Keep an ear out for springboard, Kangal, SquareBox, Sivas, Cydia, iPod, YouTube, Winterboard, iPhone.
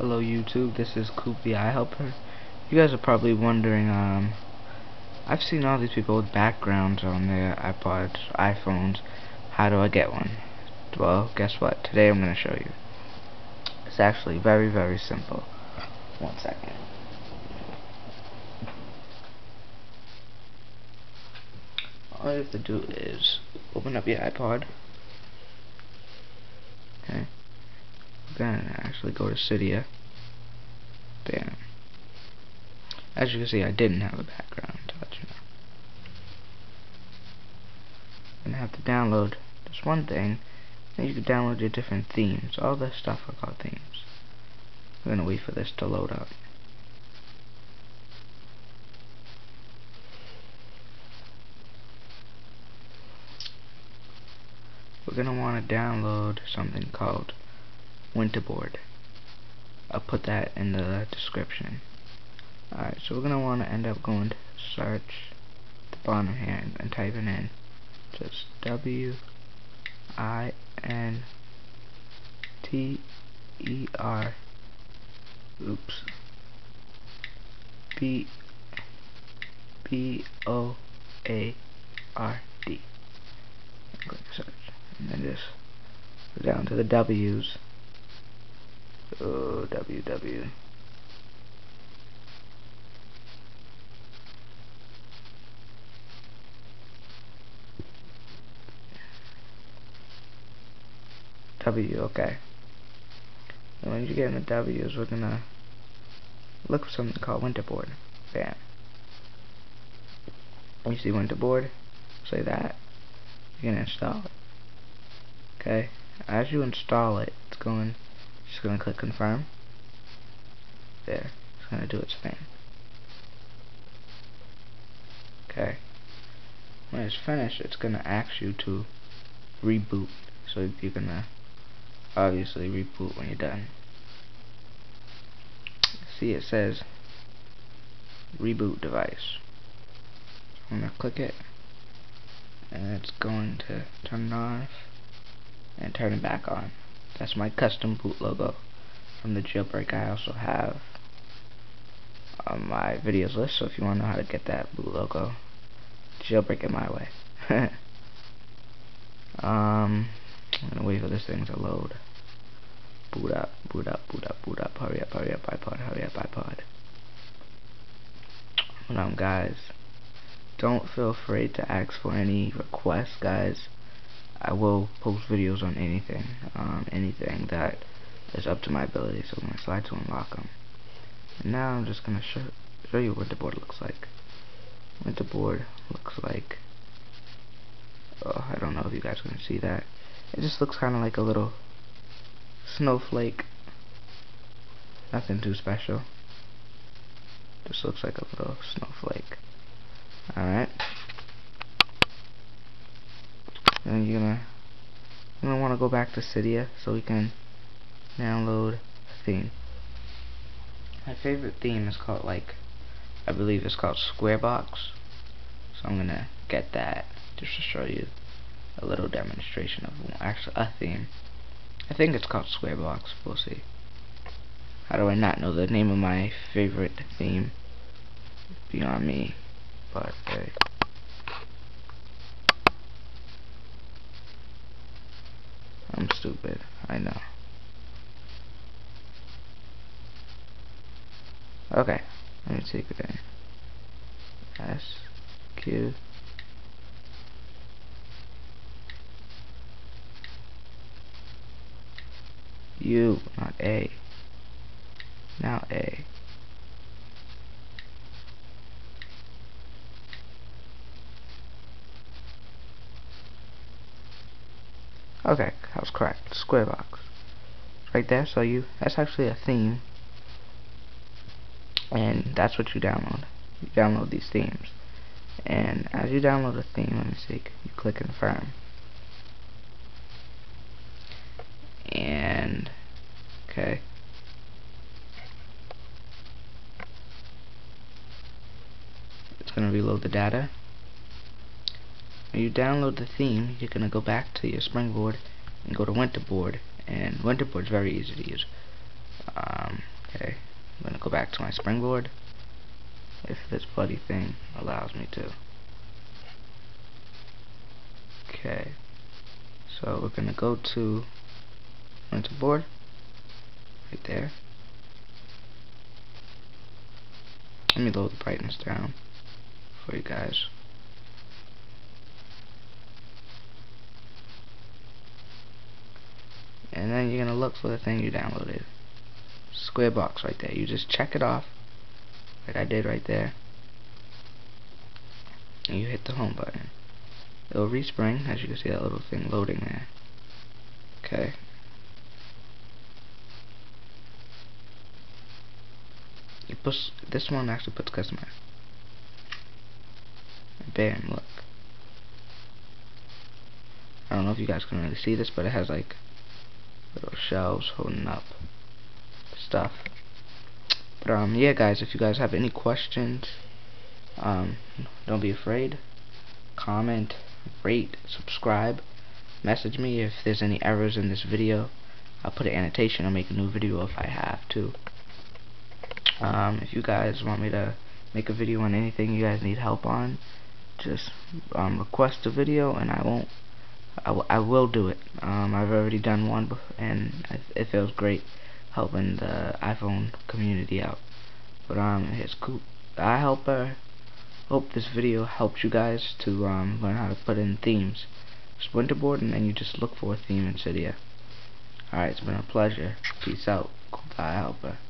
Hello YouTube, this is Coop the Eye Helper. You guys are probably wondering, I've seen all these people with backgrounds on their iPods, iPhones. How do I get one? Well, guess what? Today I'm going to show you. It's actually very, very simple. 1 second. All you have to do is open up your iPod. Okay. Then actually go to Cydia. Bam. As you can see, I didn't have a background, to let you know. And I have to download this one thing, and you can download your different themes. All this stuff are called themes. We're gonna wait for this to load up. We're gonna want to download something called Winterboard. I'll put that in the description. Alright, so we're going to want to end up going to search the bottom here and typing in just WINTER oops BOARD. Click search and then just go down to the W's. Oh, WW. W, okay. And when you get in the W's, we're gonna look for something called Winterboard. Bam. When you see Winterboard, say that. You're gonna install it. Okay. As you install it, it's going. Just gonna click confirm. There, it's gonna do its thing. Okay. When it's finished, it's gonna ask you to reboot. So you're gonna obviously reboot when you're done. See, it says reboot device. So I'm gonna click it, and it's going to turn it off and turn it back on. That's my custom boot logo from the jailbreak. I also have on my videos list, so if you want to know how to get that boot logo, jailbreak it my way. I'm gonna wait for this thing to load. Boot up, boot up, boot up, boot up. Hurry up, hurry up, iPod, hurry up, iPod. Guys, don't feel afraid to ask for any requests, guys. I will post videos on anything that is up to my ability, so I'm going to slide to unlock them. And now I'm just going to show you what the board looks like. What the board looks like. Oh, I don't know if you guys can see that. It just looks kind of like a little snowflake. Nothing too special. Just looks like a little snowflake. Alright. And you're gonna want to go back to Cydia so we can download a theme. My favorite theme is called, like, I believe it's called SquareBox. So I'm gonna get that just to show you a little demonstration of actually a theme. I think it's called SquareBox. We'll see. How do I not know the name of my favorite theme? Beyond me, but hey. I'm stupid, I know. Okay, let me take it in. SQ. U, not A. Now A. Okay, that was correct. SquareBox. Right there, so that's actually a theme. And that's what you download. You download these themes. And as you download a theme, let me see, you click confirm. And okay. It's gonna reload the data. When you download the theme, you're going to go back to your Springboard and go to Winterboard. And Winterboard's very easy to use. go back to my springboard if this bloody thing allows me to. Okay, so we're gonna go to Winterboard right there. Let me lower the brightness down for you guys. And then you're gonna look for the thing you downloaded. SquareBox right there. You just check it off like I did right there. And you hit the home button. It'll respring, as you can see that little thing loading there. Okay. You push this one, actually puts customer. Bam, look. I don't know if you guys can really see this, but it has like little shelves holding up stuff. But yeah guys, if you guys have any questions, don't be afraid. Comment, rate, subscribe, message me if there's any errors in this video. I'll put an annotation, I'll make a new video if I have to. If you guys want me to make a video on anything you guys need help on, just request a video and I will do it. I've already done one and it feels great helping the iPhone community out. But it's cool. Hope this video helps you guys to learn how to put in themes. It's Winterboard, and then you just look for a theme in Cydia. Alright, it's been a pleasure. Peace out. Goodbye, helper.